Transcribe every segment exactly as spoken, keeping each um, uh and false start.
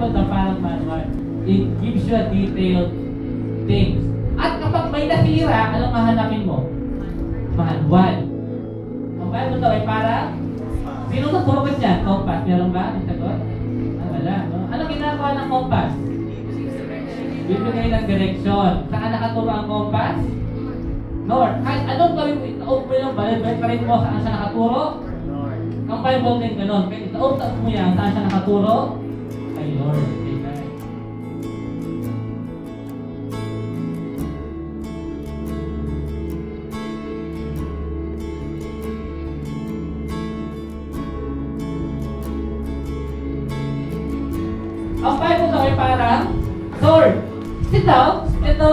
naman ng parang manual. It gives you a detailed things. At kapag may nasira, anong mahanapin mo? Manual. Ang manual daw ay para? Sino nagpupukot niya? Compass. Meron ba? Ang sagot? Ah, wala. No? Anong ginagawa ng compass? Bibigay ng direksyon. Saan nakaturo ang compass? North. Kahit anong gawin mo, itaob mo yung balibet pa rin mo saan siya nakaturo? North. Ang Bible din ganun. Kahit itaob-taob mo yan, saan siya nakaturo? Ay, North. Ang Bible daw ay parang sword. Ito, ito,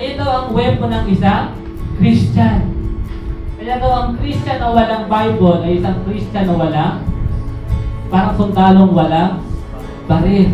ito ang weapon ng isang Christian. Kaya daw ang Christian na walang Bible ay isang Christian na walang, parang sundalong walang baril.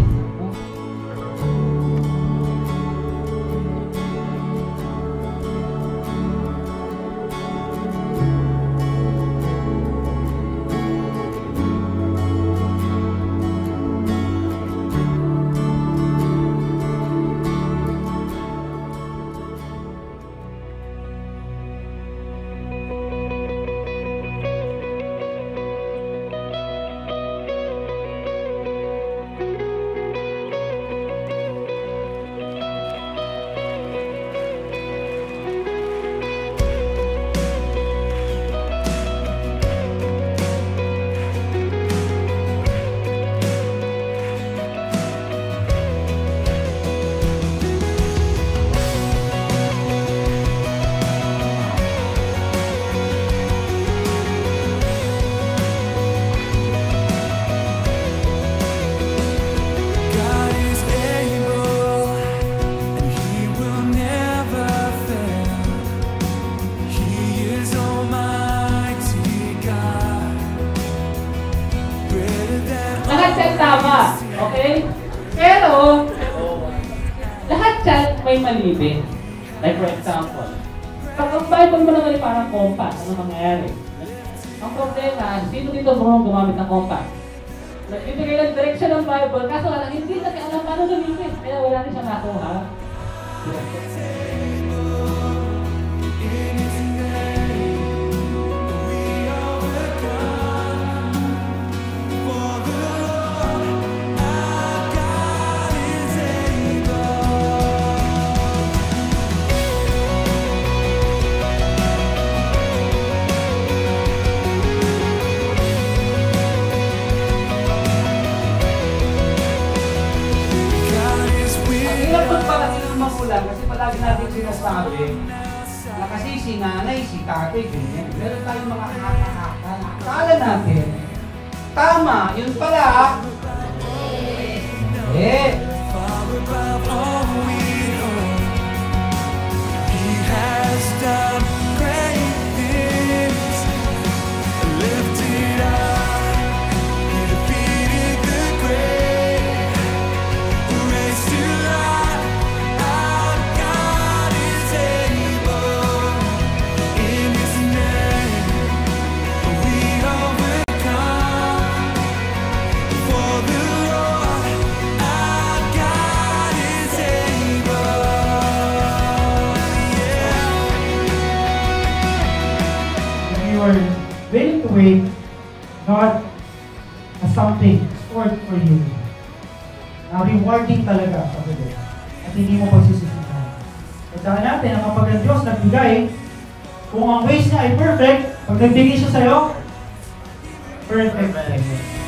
Tama, okay? Pero, lahat dyan may mali din. Like for example, pag ang Bible mo naman ay parang compass, ano mangyayari? Ang problema, sino dito mo gumamit ng compass? Nagbibigay ng direction ng Bible, kaso alam, hindi natin alam paano gamitin. Kaya wala rin siyang nakuha. Palagi natin sinasabi na kasi si nanay, si tatay, ganyan. Meron tayong mga haka-haka na akala natin. Tama, yun pala. Eh. Willing to wait, God has something stored for you. Na rewarding talaga sa Lord. At hindi mo pagsisisihan. Tandaan natin na kapag ang Diyos nagbigay, kung ang ways niya ay perfect, pag nagbigay siya sa'yo, perfect.